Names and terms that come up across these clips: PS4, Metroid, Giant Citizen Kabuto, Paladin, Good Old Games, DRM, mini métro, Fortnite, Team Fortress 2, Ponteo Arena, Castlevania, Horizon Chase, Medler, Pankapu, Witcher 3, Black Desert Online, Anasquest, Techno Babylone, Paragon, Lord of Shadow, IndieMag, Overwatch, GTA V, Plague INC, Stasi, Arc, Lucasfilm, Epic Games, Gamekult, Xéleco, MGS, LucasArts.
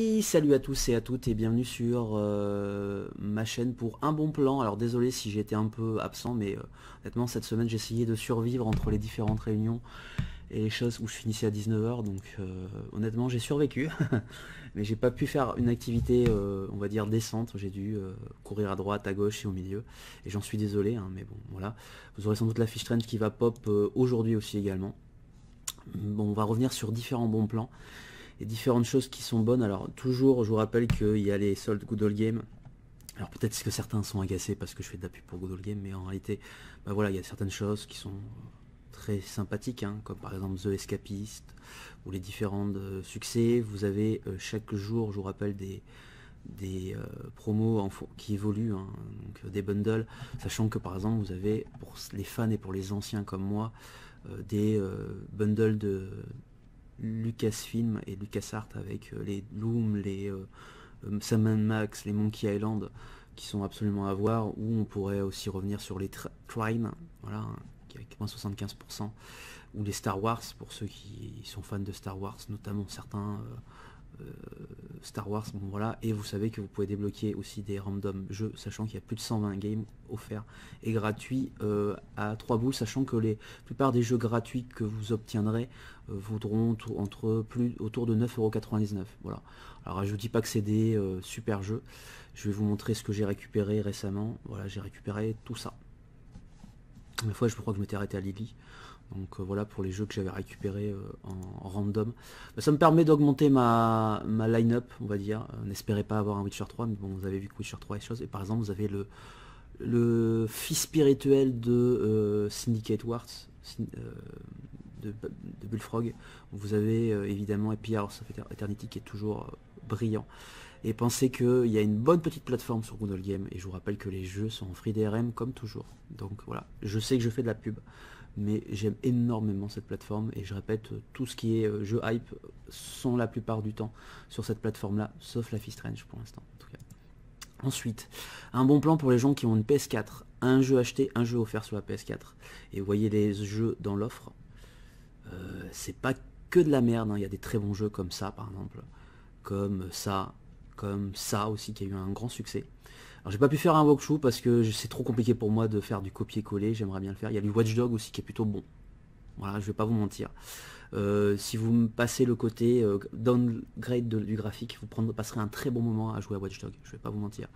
Et salut à tous et à toutes et bienvenue sur ma chaîne pour un bon plan. Alors désolé si j'étais un peu absent, mais honnêtement cette semaine j'essayais de survivre entre les différentes réunions et les choses où je finissais à 19 h, donc honnêtement j'ai survécu mais j'ai pas pu faire une activité on va dire décente. J'ai dû courir à droite, à gauche et au milieu, et j'en suis désolé hein, mais bon voilà. Vous aurez sans doute la fiche trend qui va pop aujourd'hui aussi également. Bon, on va revenir sur différents bons plans et différentes choses qui sont bonnes. Alors toujours, je vous rappelle qu'il y a les soldes Good Old Games. Alors peut-être que certains sont agacés parce que je fais de la pub pour Good Old Games, mais en réalité, bah voilà, il y a certaines choses qui sont très sympathiques, hein, comme par exemple The Escapist, ou les différents succès. Vous avez chaque jour, je vous rappelle, des promos qui évoluent, hein, donc des bundles, sachant que par exemple vous avez, pour les fans et pour les anciens comme moi, des bundles de Lucasfilm et LucasArts avec les Loom, les Sam & Max, les Monkey Island qui sont absolument à voir, où on pourrait aussi revenir sur les Trine, voilà, qui avec moins 75%, ou les Star Wars pour ceux qui sont fans de Star Wars, notamment certains Star Wars, bon voilà. Et vous savez que vous pouvez débloquer aussi des random jeux, sachant qu'il y a plus de 120 games offerts et gratuits à 3 boules, sachant que les plupart des jeux gratuits que vous obtiendrez vaudront autour de 9,99 €. Voilà. Alors je vous dis pas que c'est des super jeux, je vais vous montrer ce que j'ai récupéré récemment. Voilà, j'ai récupéré tout ça. Une fois je crois que je m'étais arrêté à Lily. Donc voilà pour les jeux que j'avais récupérés en random. Bah, ça me permet d'augmenter ma line-up, on va dire. N'espérez pas avoir un Witcher 3, mais bon, vous avez vu que Witcher 3 est chose. Et par exemple, vous avez le fils spirituel de Syndicate Wars, de Bullfrog. Vous avez évidemment Epic Games Eternity qui est toujours brillant. Et pensez qu'il y a une bonne petite plateforme sur Good Old Games. Et je vous rappelle que les jeux sont en free DRM comme toujours. Donc voilà, je sais que je fais de la pub, mais j'aime énormément cette plateforme, et je répète, tout ce qui est jeux hype sont la plupart du temps sur cette plateforme là, sauf Life is Strange pour l'instant en tout cas. Ensuite, un bon plan pour les gens qui ont une PS4, un jeu acheté, un jeu offert sur la PS4, et vous voyez les jeux dans l'offre, c'est pas que de la merde, hein. Il y a des très bons jeux comme ça par exemple, comme ça aussi qui a eu un grand succès. Alors j'ai pas pu faire un walkthrough parce que c'est trop compliqué pour moi de faire du copier-coller, j'aimerais bien le faire. Il y a du Watchdog aussi qui est plutôt bon. Voilà, je vais pas vous mentir. Si vous me passez le côté downgrade du graphique, vous passerez un très bon moment à jouer à Watchdog, je vais pas vous mentir.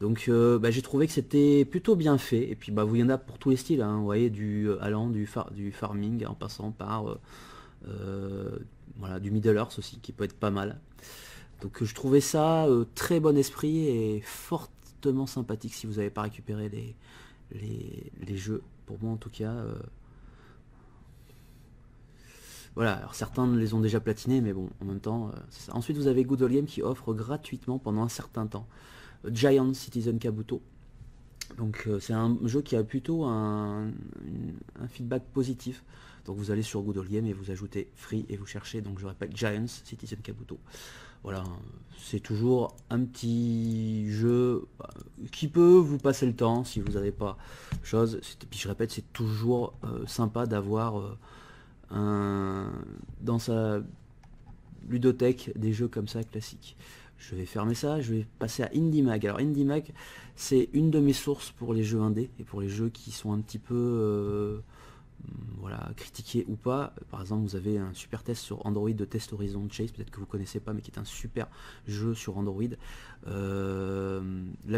Donc bah, j'ai trouvé que c'était plutôt bien fait, et puis bah, vous y en a pour tous les styles, hein, vous voyez, du farming en passant par voilà, du Middle Earth aussi, qui peut être pas mal. Donc je trouvais ça très bon esprit et fortement sympathique. Si vous n'avez pas récupéré les jeux, pour moi en tout cas. Voilà, alors certains les ont déjà platinés, mais bon, en même temps, c'est ça. Ensuite vous avez Good Old Games qui offre gratuitement pendant un certain temps Giant Citizen Kabuto. Donc c'est un jeu qui a plutôt un feedback positif. Donc vous allez sur Good Old Games et vous ajoutez Free et vous cherchez, donc je répète, Giant Citizen Kabuto. Voilà, c'est toujours un petit jeu qui peut vous passer le temps si vous n'avez pas chose. Puis je répète, c'est toujours sympa d'avoir dans sa ludothèque des jeux comme ça classiques. Je vais fermer ça, je vais passer à IndieMag. Alors IndieMag, c'est une de mes sources pour les jeux indés et pour les jeux qui sont un petit peu voilà, critiqués ou pas. Par exemple, vous avez un super test sur Android de test Horizon Chase, peut-être que vous ne connaissez pas, mais qui est un super jeu sur Android. La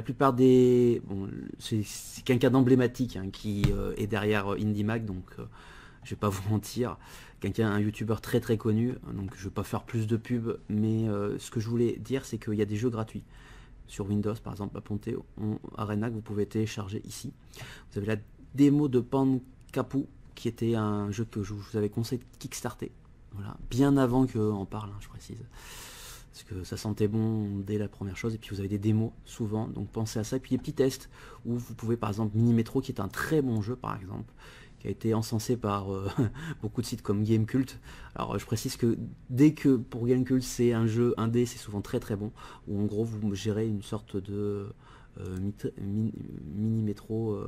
plupart des... Bon, c'est quelqu'un d'emblématique hein, qui est derrière IndieMag, donc... je vais pas vous mentir, un youtubeur très très connu, donc je vais pas faire plus de pub, mais ce que je voulais dire c'est qu'il y a des jeux gratuits sur Windows, par exemple à Ponteo Arena, que vous pouvez télécharger ici. Vous avez la démo de Pankapu, qui était un jeu que je vous avais conseillé de kickstarter, voilà, bien avant qu'on parle, hein, je précise, parce que ça sentait bon dès la première chose, et puis vous avez des démos souvent, donc pensez à ça, et puis des petits tests, où vous pouvez par exemple mini métro, qui est un très bon jeu par exemple, qui a été encensé par beaucoup de sites comme Gamekult. Alors je précise que dès que pour Gamekult c'est un jeu indé, c'est souvent très très bon, où en gros vous gérez une sorte de mini métro,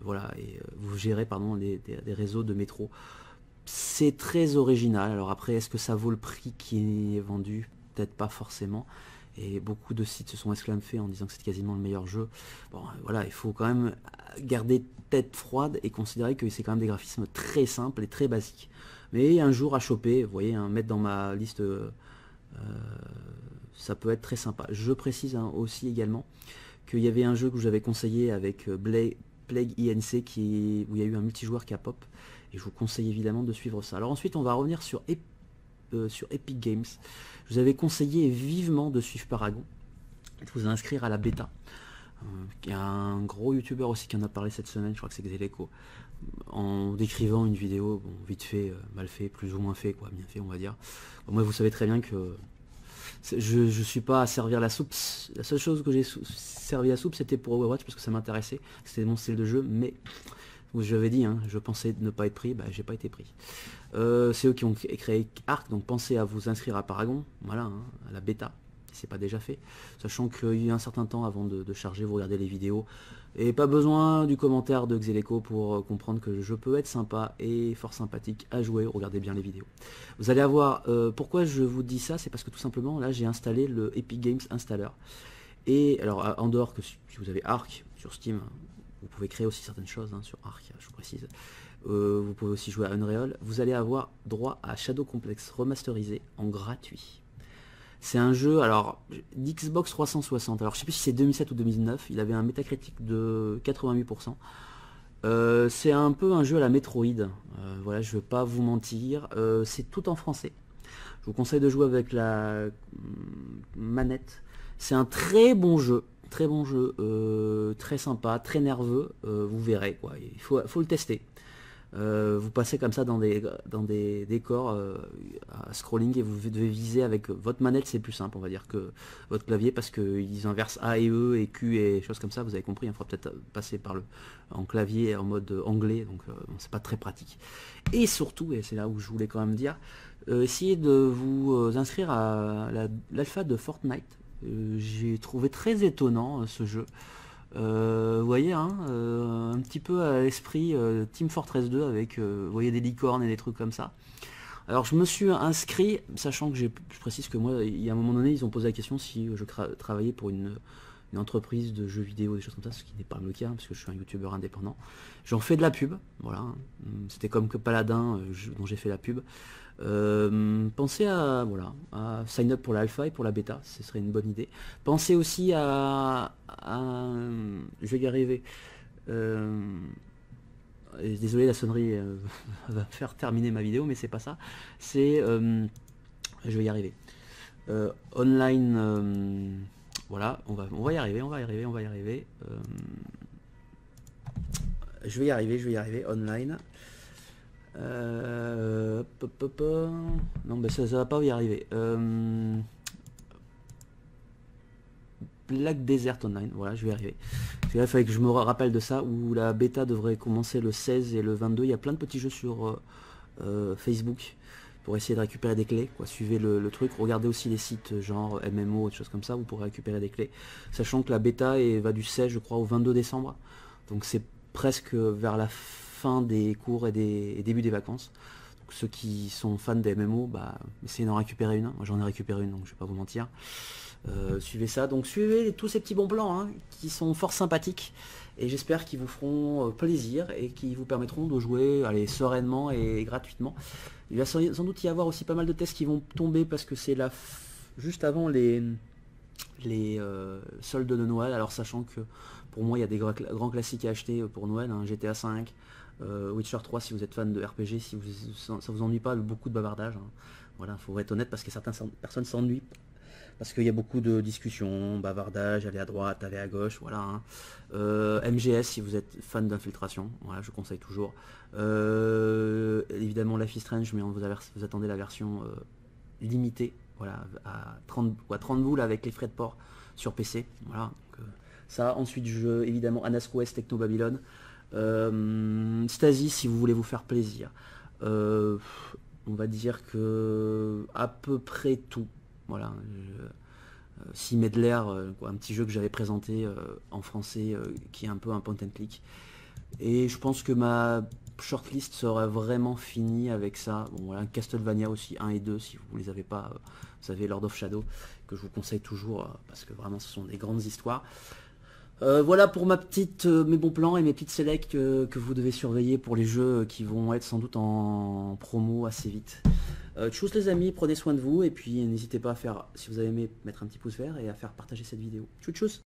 voilà, et vous gérez pardon des réseaux de métro C'est très original. Alors après, est-ce que ça vaut le prix qui est vendu? Peut-être pas forcément. Et beaucoup de sites se sont esclamés en disant que c'est quasiment le meilleur jeu. Bon, voilà, il faut quand même garder tête froide et considérer que c'est quand même des graphismes très simples et très basiques. Mais un jour à choper, vous voyez, hein, mettre dans ma liste, ça peut être très sympa. Je précise hein, aussi également qu'il y avait un jeu que j'avais conseillé avec Plague INC qui, où il y a eu un multijoueur qui a pop. Et je vous conseille évidemment de suivre ça. Alors ensuite, on va revenir sur Epic Games. Je vous avais conseillé vivement de suivre Paragon, de vous inscrire à la bêta. Il y a un gros youtubeur aussi qui en a parlé cette semaine, je crois que c'est Xéleco, en décrivant une vidéo, bon, vite fait, mal fait, plus ou moins fait, quoi, bien fait on va dire. Bon, moi vous savez très bien que je suis pas à servir la soupe, la seule chose que j'ai servi la soupe c'était pour Overwatch parce que ça m'intéressait, c'était mon style de jeu, mais je l'avais dit, hein, je pensais ne pas être pris, bah j'ai pas été pris. C'est eux qui ont créé Arc, donc pensez à vous inscrire à Paragon, voilà, hein, à la bêta, si c'est pas déjà fait. Sachant qu'il y a un certain temps avant de charger, vous regardez les vidéos. Et pas besoin du commentaire de Xéleco pour comprendre que je peux être sympa et fort sympathique à jouer, regardez bien les vidéos. Vous allez avoir, pourquoi je vous dis ça, c'est parce que tout simplement là j'ai installé le Epic Games Installer. Et alors en dehors que si vous avez Arc sur Steam, vous pouvez créer aussi certaines choses hein, sur Arc, je précise. Vous pouvez aussi jouer à Unreal. Vous allez avoir droit à Shadow Complex remasterisé en gratuit. C'est un jeu, alors, d'Xbox 360. Alors, je sais plus si c'est 2007 ou 2009. Il avait un métacritique de 88%. C'est un peu un jeu à la Metroid. Voilà, je ne veux pas vous mentir. C'est tout en français. Je vous conseille de jouer avec la manette. C'est un très bon jeu. Très bon jeu, très sympa, très nerveux, vous verrez quoi, il faut le tester. Vous passez comme ça dans des décors à scrolling et vous devez viser avec votre manette, c'est plus simple on va dire que votre clavier parce qu'ils inversent A et E et Q et choses comme ça, vous avez compris, il faudra peut-être passer par en clavier en mode anglais, donc c'est pas très pratique. Et surtout, et c'est là où je voulais quand même dire, essayez de vous inscrire à l'alpha de Fortnite. J'ai trouvé très étonnant ce jeu. Vous voyez, hein, un petit peu à l'esprit Team Fortress 2 avec vous voyez, des licornes et des trucs comme ça. Alors je me suis inscrit, sachant que je précise que moi, il y a un moment donné, ils ont posé la question si je travaillais pour une entreprise de jeux vidéo, des choses comme ça, ce qui n'est pas le cas, hein, parce que je suis un youtubeur indépendant. J'en fais de la pub, voilà. C'était comme que Paladin, dont j'ai fait la pub. Pensez à, voilà, à sign up pour l'alpha et pour la bêta, ce serait une bonne idée. Pensez aussi à je vais y arriver. Désolé, la sonnerie va faire terminer ma vidéo, mais c'est pas ça. C'est, je vais y arriver. Online... voilà, on va y arriver, on va y arriver. Je vais y arriver, online. Non, ben ça va pas y arriver. Black Desert Online, voilà, je vais y arriver. Parce que là, il fallait que je me rappelle de ça, où la bêta devrait commencer le 16 et le 22. Il y a plein de petits jeux sur Facebook. Pour essayer de récupérer des clés, quoi. Suivez le truc, regardez aussi les sites genre MMO, des choses comme ça, vous pourrez récupérer des clés, sachant que la bêta va du 16 je crois au 22 décembre, donc c'est presque vers la fin des cours et début des vacances, donc ceux qui sont fans des MMO, bah, essayez d'en récupérer une, moi j'en ai récupéré une, donc je vais pas vous mentir, suivez ça, donc suivez tous ces petits bons plans, hein, qui sont fort sympathiques, et j'espère qu'ils vous feront plaisir et qui vous permettront de jouer allez, sereinement et gratuitement. Il va sans doute y avoir aussi pas mal de tests qui vont tomber parce que c'est juste avant les soldes de Noël. Alors sachant que pour moi il y a des grands classiques à acheter pour Noël, hein, GTA V, Witcher 3 si vous êtes fan de RPG, si ça vous ennuie pas, beaucoup de bavardage. Hein. Voilà, faut être honnête parce que certaines personnes s'ennuient. Parce qu'il y a beaucoup de discussions, bavardage, aller à droite, aller à gauche, voilà. Hein. MGS si vous êtes fan d'infiltration, voilà, je conseille toujours. Évidemment Life is Strange, mais vous attendez la version limitée, voilà, à 30 boules avec les frais de port sur PC, voilà. Donc, ça, ensuite je, évidemment Anasquest, Techno Babylone, Stasi si vous voulez vous faire plaisir. On va dire que à peu près tout. Voilà, si Medler, un petit jeu que j'avais présenté en français qui est un peu un point and click. Et je pense que ma shortlist sera vraiment finie avec ça. Bon, voilà, Castlevania aussi, 1 et 2, si vous ne les avez pas, vous avez Lord of Shadow, que je vous conseille toujours, parce que vraiment ce sont des grandes histoires. Voilà pour ma petite, mes bons plans et mes petites sélects que vous devez surveiller pour les jeux qui vont être sans doute en promo assez vite. Tchuss les amis, prenez soin de vous et puis n'hésitez pas à faire, si vous avez aimé, mettre un petit pouce vert et à faire partager cette vidéo. Tchuss tchuss.